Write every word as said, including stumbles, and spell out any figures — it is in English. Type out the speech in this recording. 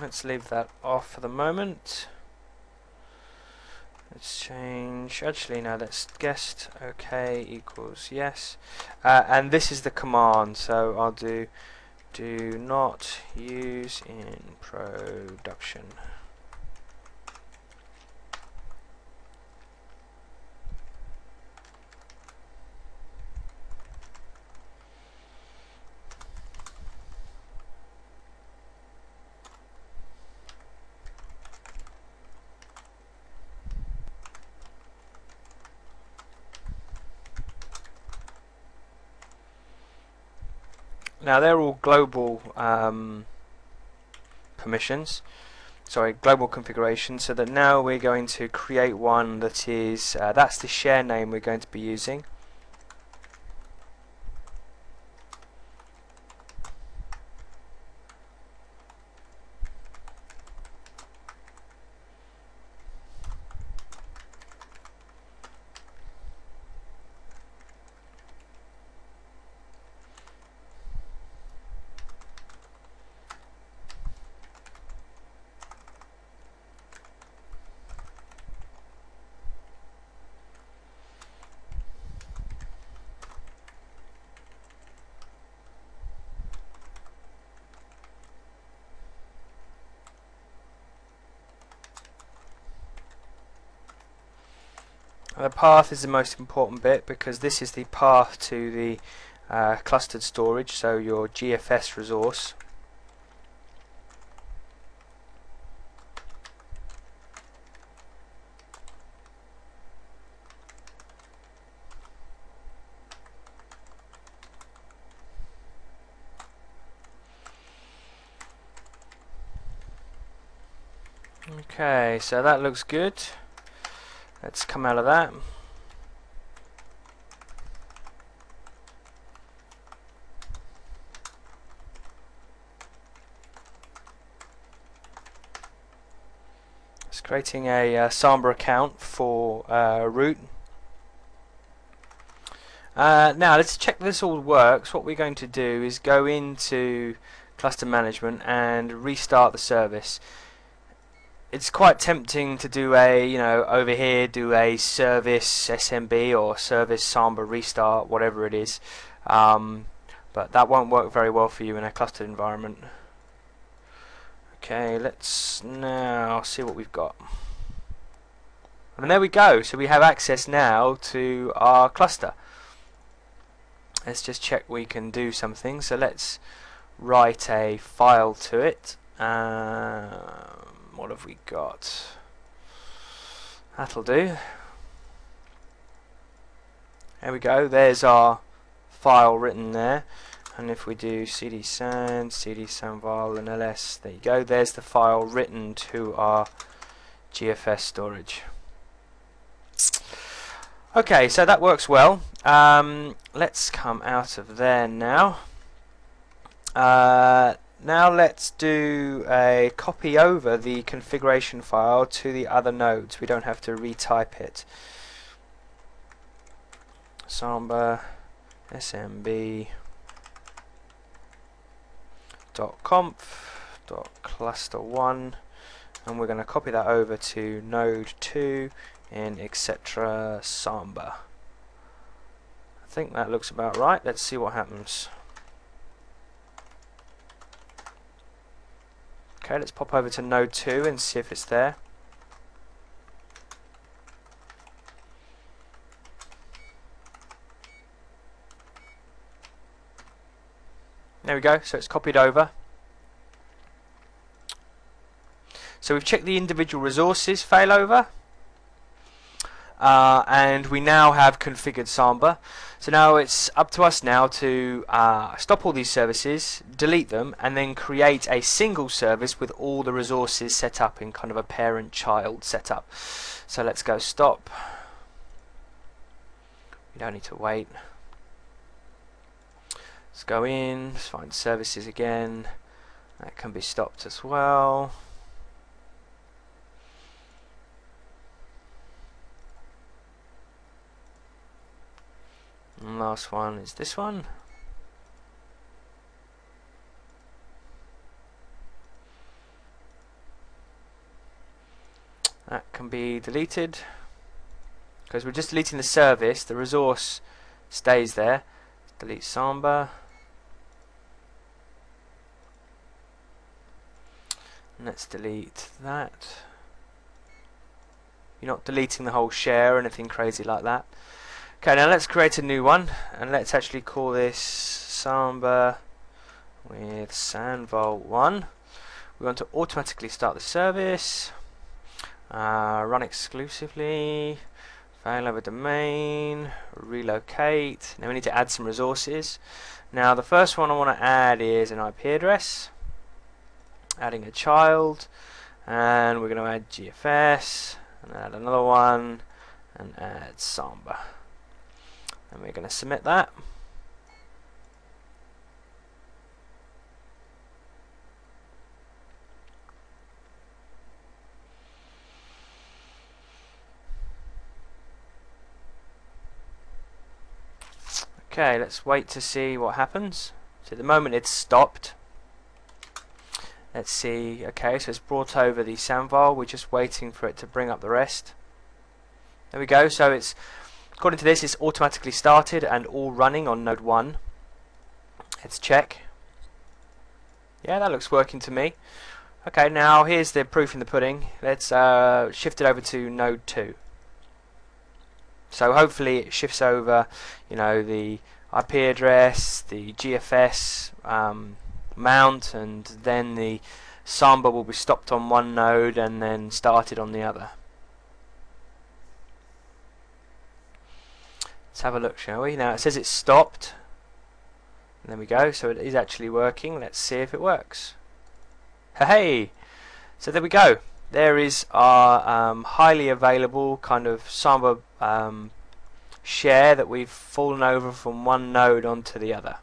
Let's leave that off for the moment. Let's change, actually no, that's guest, okay, equals yes. Uh, and this is the command, so I'll do do not use in production. Now they're all global um, permissions, sorry, global configuration. So that now we're going to create one that is uh, that's the share name we're going to be using. The path is the most important bit because this is the path to the uh, clustered storage, so your G F S resource. Okay, so that looks good. Let's come out of that. It's creating a uh, Samba account for uh, root. Uh, now let's check this all works. What we're going to do is go into cluster management and restart the service. It's quite tempting to do a, you know, over here do a service S M B or service Samba restart, whatever it is, um, but that won't work very well for you in a clustered environment. Okay, let's now see what we've got. And there we go, so we have access now to our cluster. Let's just check we can do something, so let's write a file to it. Um, What have we got? That'll do. There we go. There's our file written there. And if we do cd sand, cd samval, and ls, there you go. There's the file written to our G F S storage. Okay, so that works well. Um, let's come out of there now. Uh, Now let's do a copy over the configuration file to the other nodes. We don't have to retype it. Samba S M B dot conf dot cluster one, and we're going to copy that over to node two in etc Samba. I think that looks about right. Let's see what happens. Okay, let's pop over to node two and see if it's there. There we go, so it's copied over. So we've checked the individual resources failover. Uh, and we now have configured Samba, so now it's up to us now to uh, stop all these services, delete them, and then create a single service with all the resources set up in kind of a parent-child setup. So let's go stop. We don't need to wait. Let's go in, let's find services again. That can be stopped as well. And last one is this one. can be deleted because we're just deleting the service, the resource stays there. Delete Samba. And let's delete that. You're not deleting the whole share or anything crazy like that. Okay, now let's create a new one and let's actually call this Samba with Sanvol one. We want to automatically start the service, uh, run exclusively, failover domain, relocate. Now we need to add some resources. Now the first one I want to add is an I P address, adding a child, and we're going to add G F S, and add another one, and add Samba. And we're going to submit that. Okay, let's wait to see what happens. So at the moment it's stopped. Let's see. Okay, so it's brought over the Sanvol. We're just waiting for it to bring up the rest. There we go. So it's, according to this, it's automatically started and all running on node one. Let's check. Yeah, that looks working to me. Okay, now here's the proof in the pudding. Let's uh, shift it over to node two. So hopefully it shifts over, you know, the I P address, the G F S um, mount, and then the Samba will be stopped on one node and then started on the other. Let's have a look, shall we? Now it says it's stopped. And there we go. So it is actually working. Let's see if it works. Hey! So there we go. There is our um, highly available kind of Samba um, share that we've fallen over from one node onto the other.